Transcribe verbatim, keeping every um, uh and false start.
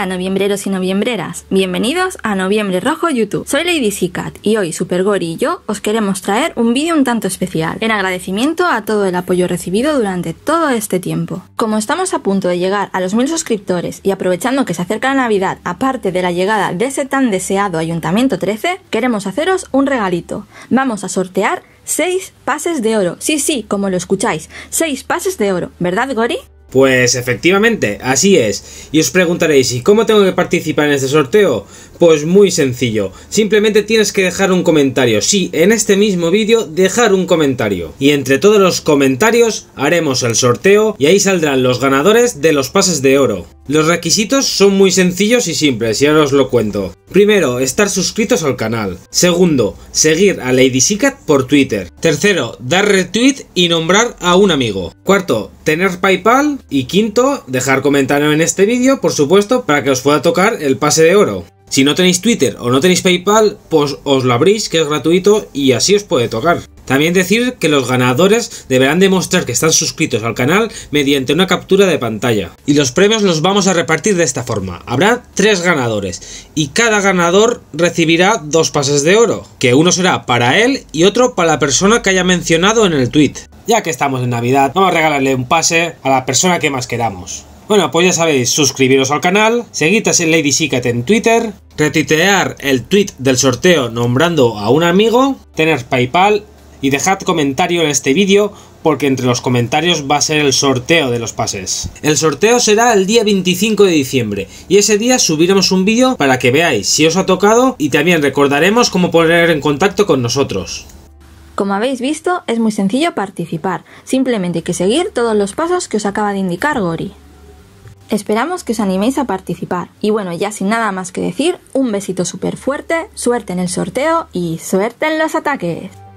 Hola noviembreros y noviembreras, bienvenidos a Noviembre Rojo YouTube. Soy Lady Sicat y hoy Super Gori y yo os queremos traer un vídeo un tanto especial, en agradecimiento a todo el apoyo recibido durante todo este tiempo. Como estamos a punto de llegar a los mil suscriptores y aprovechando que se acerca la Navidad, aparte de la llegada de ese tan deseado Ayuntamiento trece, queremos haceros un regalito. Vamos a sortear seis pases de oro. Sí, sí, como lo escucháis, seis pases de oro, ¿verdad Gori? Pues efectivamente, así es. Y os preguntaréis, ¿y cómo tengo que participar en este sorteo? Pues muy sencillo, simplemente tienes que dejar un comentario. Sí, en este mismo vídeo, dejar un comentario. Y entre todos los comentarios haremos el sorteo y ahí saldrán los ganadores de los pases de oro. Los requisitos son muy sencillos y simples, y ahora os lo cuento. Primero, estar suscritos al canal. Segundo, seguir a Lady Sicat por Twitter. Tercero, dar retweet y nombrar a un amigo. Cuarto, tener PayPal. Y quinto, dejar comentario en este vídeo, por supuesto, para que os pueda tocar el pase de oro. Si no tenéis Twitter o no tenéis PayPal, pues os lo abrís, que es gratuito, y así os puede tocar. También decir que los ganadores deberán demostrar que están suscritos al canal mediante una captura de pantalla. Y los premios los vamos a repartir de esta forma. Habrá tres ganadores y cada ganador recibirá dos pases de oro, que uno será para él y otro para la persona que haya mencionado en el tweet. Ya que estamos en Navidad, vamos a regalarle un pase a la persona que más queramos. Bueno, pues ya sabéis, suscribiros al canal, seguid a Lady Sicat en Twitter, retuitear el tweet del sorteo nombrando a un amigo, tener PayPal y dejad comentario en este vídeo, porque entre los comentarios va a ser el sorteo de los pases. El sorteo será el día veinticinco de diciembre y ese día subiremos un vídeo para que veáis si os ha tocado y también recordaremos cómo poner en contacto con nosotros. Como habéis visto, es muy sencillo participar, simplemente hay que seguir todos los pasos que os acaba de indicar Gori. Esperamos que os animéis a participar. Y bueno, ya sin nada más que decir, un besito súper fuerte, suerte en el sorteo y suerte en los ataques.